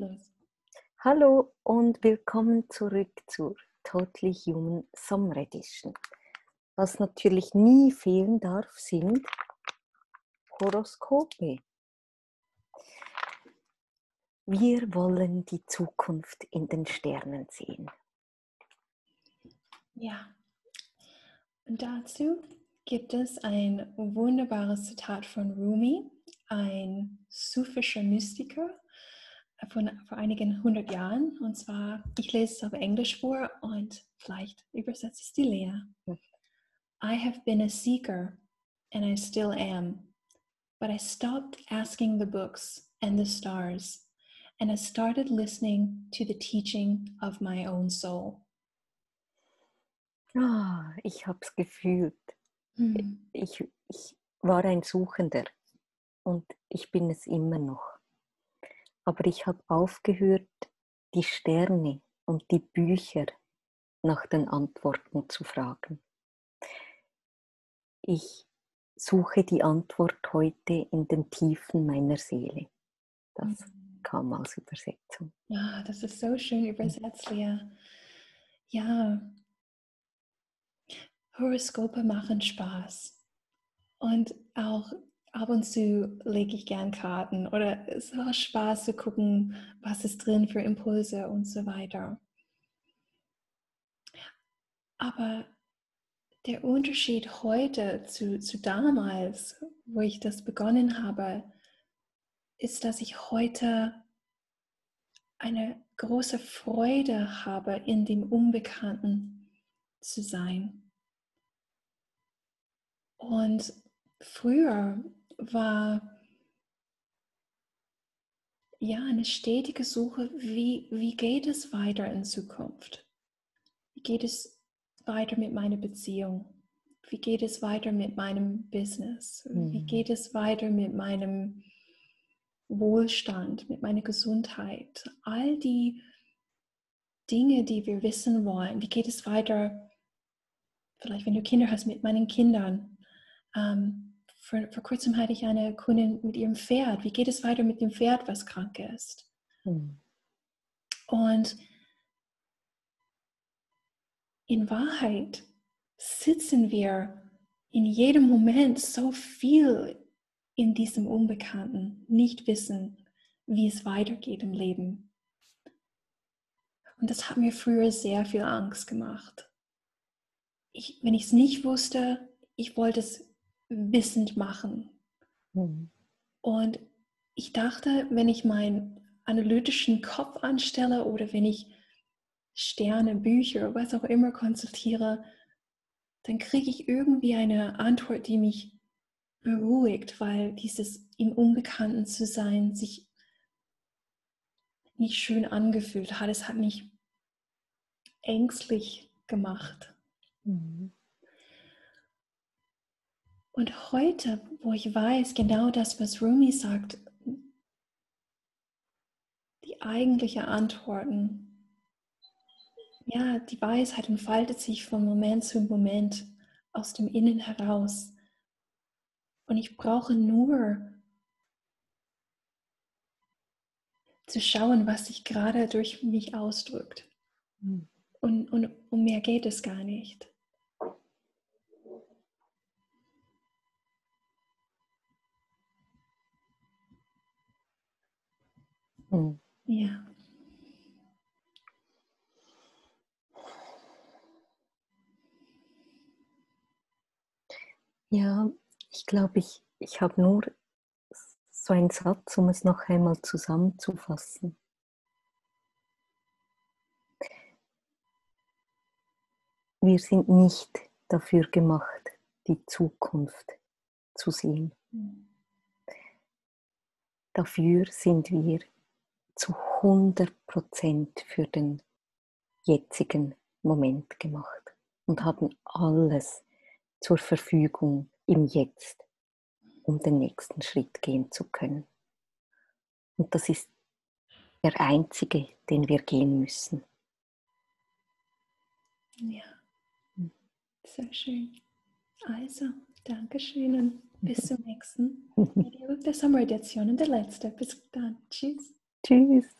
los. Hallo und willkommen zurück zur Totally Human Summer Edition. Was natürlich nie fehlen darf, sind Horoskope. Wir wollen die Zukunft in den Sternen sehen. Ja, und dazu gibt es ein wunderbares Zitat von Rumi, ein sufischer Mystiker von vor einigen 100 Jahren. Und zwar, ich lese es auf Englisch vor und vielleicht übersetzt es die Lea. I have been a seeker and I still am, but I stopped asking the books and the stars and I started listening to the teaching of my own soul. Ah, oh, ich hab's gefühlt. Ich war ein Suchender und ich bin es immer noch. Aber ich habe aufgehört, die Sterne und die Bücher nach den Antworten zu fragen. Ich suche die Antwort heute in den Tiefen meiner Seele. Das kam als Übersetzung. Ja, das ist so schön übersetzt, Lea. Ja. Horoskope machen Spaß und auch ab und zu lege ich gern Karten oder es macht Spaß zu gucken, was ist drin für Impulse und so weiter. Aber der Unterschied heute zu damals, wo ich das begonnen habe, ist, dass ich heute eine große Freude habe, in dem Unbekannten zu sein. Und früher war ja eine stetige Suche, wie geht es weiter in Zukunft? Wie geht es weiter mit meiner Beziehung? Wie geht es weiter mit meinem Business? Wie geht es weiter mit meinem Wohlstand, mit meiner Gesundheit? All die Dinge, die wir wissen wollen. Wie geht es weiter, vielleicht wenn du Kinder hast, mit meinen Kindern? Vor kurzem hatte ich eine Kundin mit ihrem Pferd. Wie geht es weiter mit dem Pferd, was krank ist? Und in Wahrheit sitzen wir in jedem Moment so viel in diesem Unbekannten, nicht wissen, wie es weitergeht im Leben. Und das hat mir früher sehr viel Angst gemacht. Wenn ich es nicht wusste, ich wollte es wissend machen. Und ich dachte, wenn ich meinen analytischen Kopf anstelle oder wenn ich Sterne, Bücher, was auch immer konsultiere, dann kriege ich irgendwie eine Antwort, die mich beruhigt, weil dieses im Unbekannten zu sein sich nicht schön angefühlt hat. Es hat mich ängstlich gemacht. Und heute, wo ich weiß, genau das, was Rumi sagt, die eigentliche Antworten, ja, die Weisheit entfaltet sich von Moment zu Moment aus dem Innen heraus. Und ich brauche nur zu schauen, was sich gerade durch mich ausdrückt. Und um mehr geht es gar nicht. Ja. Ja, ich glaube, ich habe nur so einen Satz, um es noch einmal zusammenzufassen. Wir sind nicht dafür gemacht, die Zukunft zu sehen. Dafür sind wir zu 100% für den jetzigen Moment gemacht und haben alles zur Verfügung im Jetzt, um den nächsten Schritt gehen zu können. Und das ist der einzige, den wir gehen müssen. Ja, sehr schön. Also, Dankeschön und bis zum nächsten Video der Sommeredition und der letzte. Bis dann. Tschüss. Tschüss.